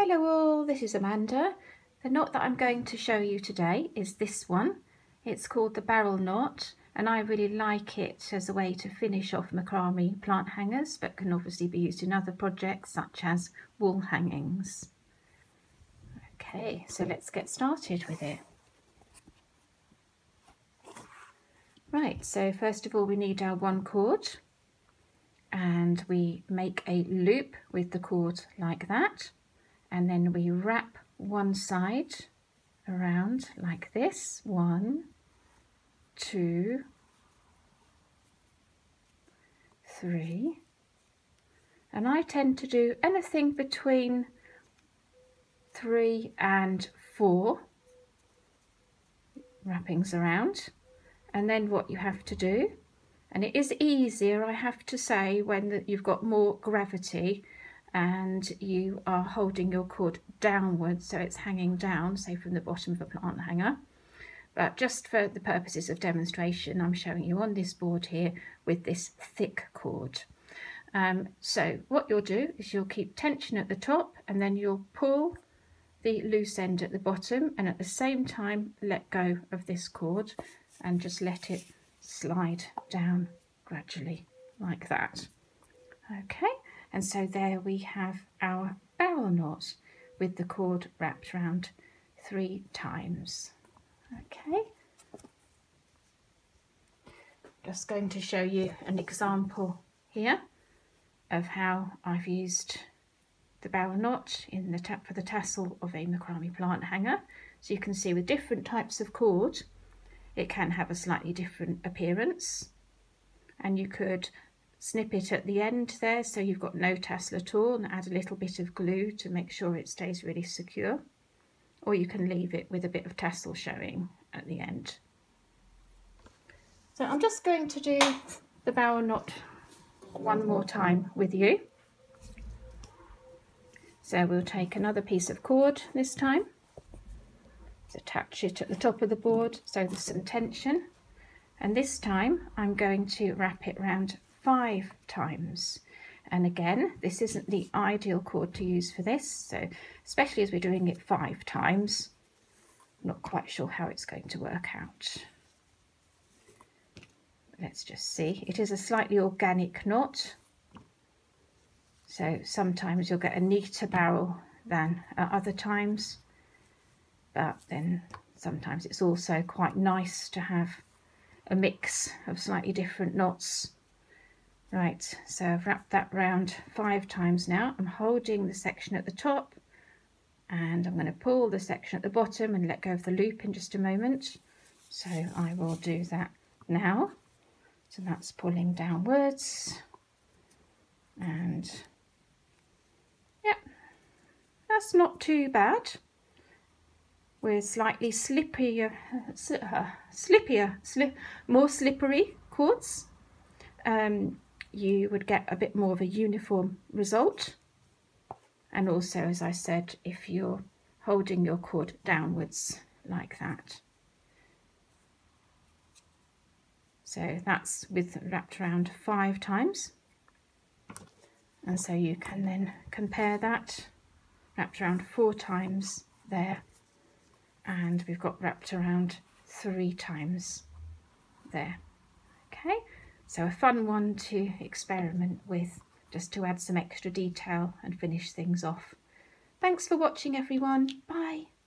Hello all, this is Amanda. The knot that I'm going to show you today is this one. It's called the barrel knot, and I really like it as a way to finish off macrame plant hangers, but can obviously be used in other projects such as wall hangings. Okay, so let's get started with it. Right, so first of all we need our one cord, and we make a loop with the cord like that. And then we wrap one side around like this, 1, 2, 3, and I tend to do anything between 3 and 4 wrappings around. And then what you have to do, and it is easier, I have to say, when you've got more gravity and you are holding your cord downwards, so it's hanging down, say from the bottom of a plant hanger. But just for the purposes of demonstration, I'm showing you on this board here with this thick cord. So what you'll do is you'll keep tension at the top, and then you'll pull the loose end at the bottom, and at the same time let go of this cord and just let it slide down gradually like that. Okay. And so there we have our barrel knot with the cord wrapped round 3 times. Okay, just going to show you an example here of how I've used the barrel knot in the for the tassel of a macrame plant hanger. So you can see with different types of cord, it can have a slightly different appearance, and you could snip it at the end there so you've got no tassel at all, and add a little bit of glue to make sure it stays really secure, or you can leave it with a bit of tassel showing at the end. So I'm just going to do the barrel knot one more time with you. So we'll take another piece of cord this time, attach it at the top of the board so there's some tension, and this time I'm going to wrap it round 5 times. And again, this isn't the ideal cord to use for this, so especially as we're doing it 5 times, I'm not quite sure how it's going to work out. Let's just see. It is a slightly organic knot, so sometimes you'll get a neater barrel than at other times, but then sometimes it's also quite nice to have a mix of slightly different knots. Right, so I've wrapped that round 5 times now. I'm holding the section at the top, and I'm going to pull the section at the bottom and let go of the loop in just a moment. So I will do that now. So that's pulling downwards, and yep, that's not too bad. We're slightly more slippery cords. You would get a bit more of a uniform result, and also, as I said, if you're holding your cord downwards like that. So that's with wrapped around 5 times, and so you can then compare that wrapped around 4 times there, and we've got wrapped around 3 times there. Okay, so a fun one to experiment with, just to add some extra detail and finish things off. Thanks for watching everyone, bye!